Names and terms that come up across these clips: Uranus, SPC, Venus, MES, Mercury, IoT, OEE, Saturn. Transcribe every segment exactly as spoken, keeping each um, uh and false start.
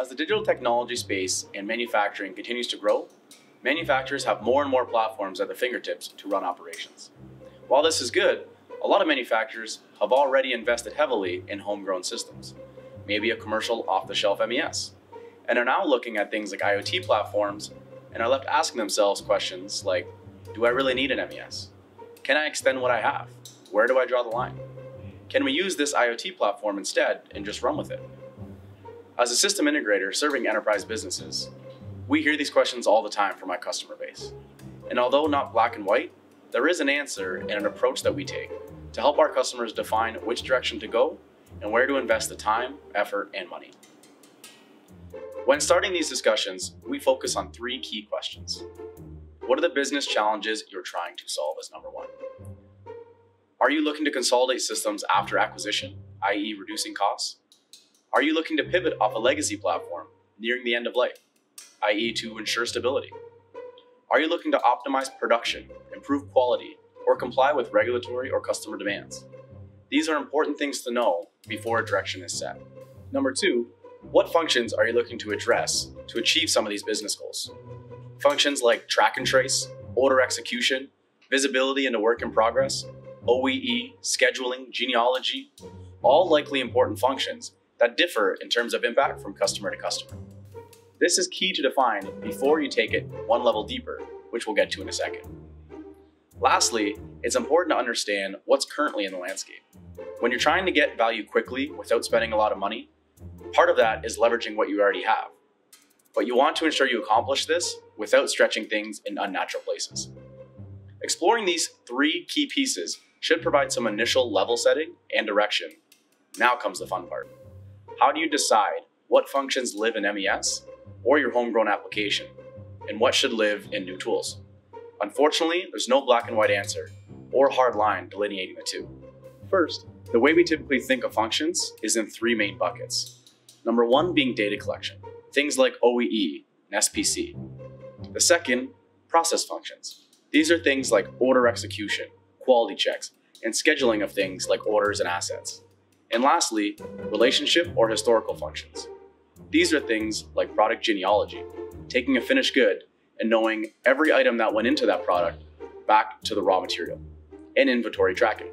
As the digital technology space and manufacturing continues to grow, manufacturers have more and more platforms at their fingertips to run operations. While this is good, a lot of manufacturers have already invested heavily in homegrown systems, maybe a commercial off-the-shelf M E S, and are now looking at things like I O T platforms and are left asking themselves questions like, do I really need an M E S? Can I extend what I have? Where do I draw the line? Can we use this I O T platform instead and just run with it? As a system integrator serving enterprise businesses, we hear these questions all the time from my customer base. And although not black and white, there is an answer and an approach that we take to help our customers define which direction to go and where to invest the time, effort, and money. When starting these discussions, we focus on three key questions. What are the business challenges you're trying to solve is number one. Are you looking to consolidate systems after acquisition, that is reducing costs? Are you looking to pivot off a legacy platform nearing the end of life, that is to ensure stability? Are you looking to optimize production, improve quality, or comply with regulatory or customer demands? These are important things to know before a direction is set. Number two, what functions are you looking to address to achieve some of these business goals? Functions like track and trace, order execution, visibility into work in progress, O E E, scheduling, genealogy, all likely important functions that differ in terms of impact from customer to customer. This is key to define before you take it one level deeper, which we'll get to in a second. Lastly, it's important to understand what's currently in the landscape. When you're trying to get value quickly without spending a lot of money, part of that is leveraging what you already have. But you want to ensure you accomplish this without stretching things in unnatural places. Exploring these three key pieces should provide some initial level setting and direction. Now comes the fun part. How do you decide what functions live in M E S or your homegrown application, and what should live in new tools? Unfortunately, there's no black and white answer or hard line delineating the two. First, the way we typically think of functions is in three main buckets. Number one being data collection, things like O E E and S P C. The second, process functions. These are things like order execution, quality checks, and scheduling of things like orders and assets. And lastly, relationship or historical functions. These are things like product genealogy, taking a finished good and knowing every item that went into that product back to the raw material, and inventory tracking.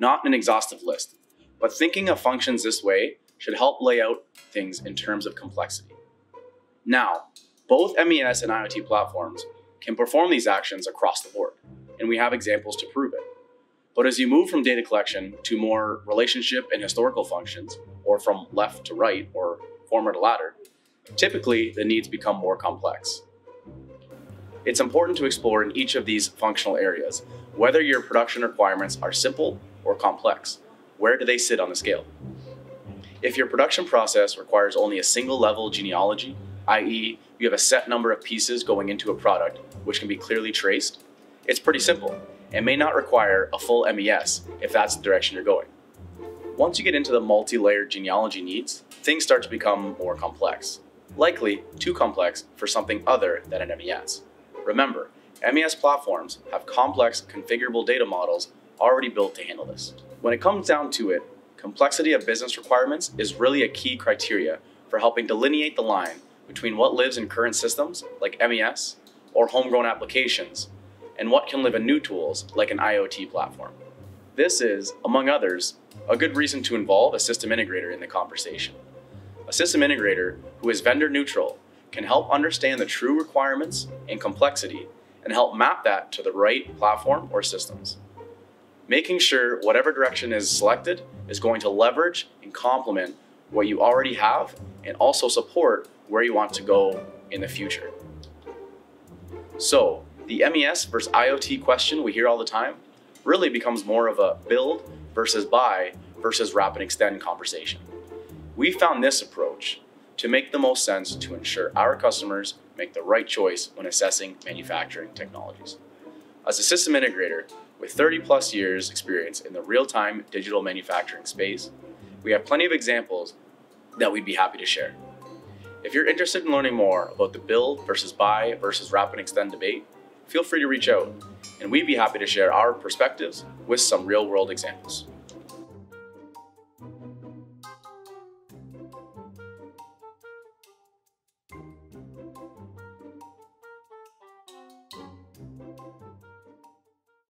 Not an exhaustive list, but thinking of functions this way should help lay out things in terms of complexity. Now, both M E S and I O T platforms can perform these actions across the board, and we have examples to prove it. But as you move from data collection to more relationship and historical functions, or from left to right or former to latter, typically the needs become more complex. It's important to explore in each of these functional areas whether your production requirements are simple or complex. Where do they sit on the scale? If your production process requires only a single level genealogy, that is you have a set number of pieces going into a product which can be clearly traced, it's pretty simple. It may not require a full M E S if that's the direction you're going. Once you get into the multi-layered genealogy needs, things start to become more complex, likely too complex for something other than an M E S. Remember, M E S platforms have complex configurable data models already built to handle this. When it comes down to it, complexity of business requirements is really a key criteria for helping delineate the line between what lives in current systems like M E S or homegrown applications and what can live in new tools like an I O T platform. This is, among others, a good reason to involve a system integrator in the conversation. A system integrator who is vendor neutral can help understand the true requirements and complexity and help map that to the right platform or systems. Making sure whatever direction is selected is going to leverage and complement what you already have and also support where you want to go in the future. So, the M E S versus I O T question we hear all the time really becomes more of a build versus buy versus wrap and extend conversation. We found this approach to make the most sense to ensure our customers make the right choice when assessing manufacturing technologies. As a system integrator with thirty plus years experience in the real-time digital manufacturing space, we have plenty of examples that we'd be happy to share. If you're interested in learning more about the build versus buy versus wrap and extend debate, feel free to reach out, and we'd be happy to share our perspectives with some real-world examples.